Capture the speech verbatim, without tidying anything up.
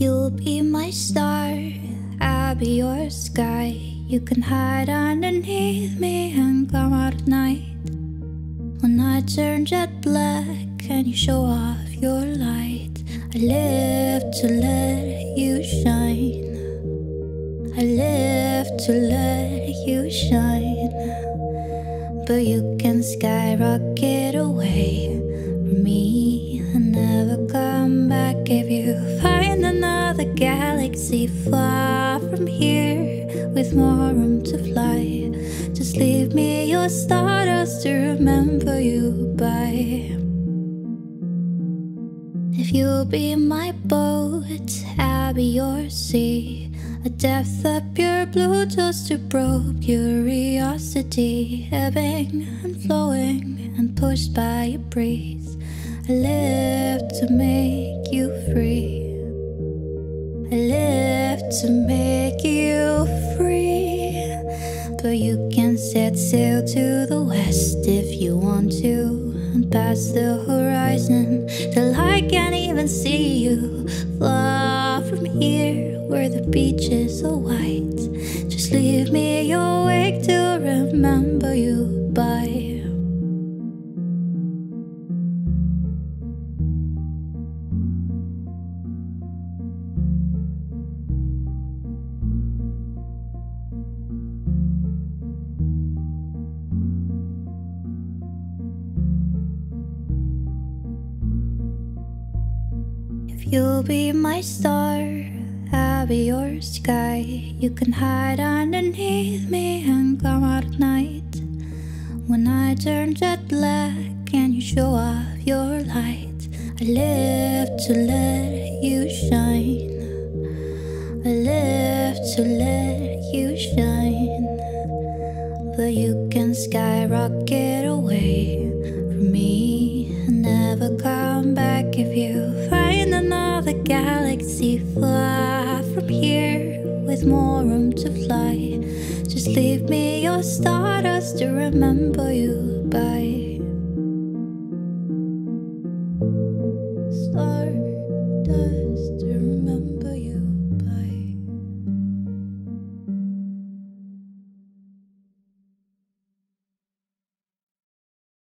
you'll be my star, I'll be your sky. You can hide underneath me and come out at night, when I turn jet black and you show off your light. I live to let you shine, I live to let you shine. But you can skyrocket away from me and never come back. If you find another galaxy far from here with more room to fly, just leave me your stardust to remember you by. If you'll be my boat, I'll be your sea, a depth of pure blue just to probe curiosity, ebbing and flowing and pushed by a breeze. I live to make you free, I live to make you free. But you can set sail to the west if you want to, and past the horizon till I can't even see you. Far from here where the beaches are white, just leave me your wake to remember you by. You'll be my star, I'll be your sky. You can hide underneath me and come out at night, when I turn jet black and you show off your light. I live to let you shine, I live to let you shine. But you can skyrocket away from me and never come back. If you find another galaxy far from here with more room to fly, just leave me your stardust to remember you by. Stardust to remember.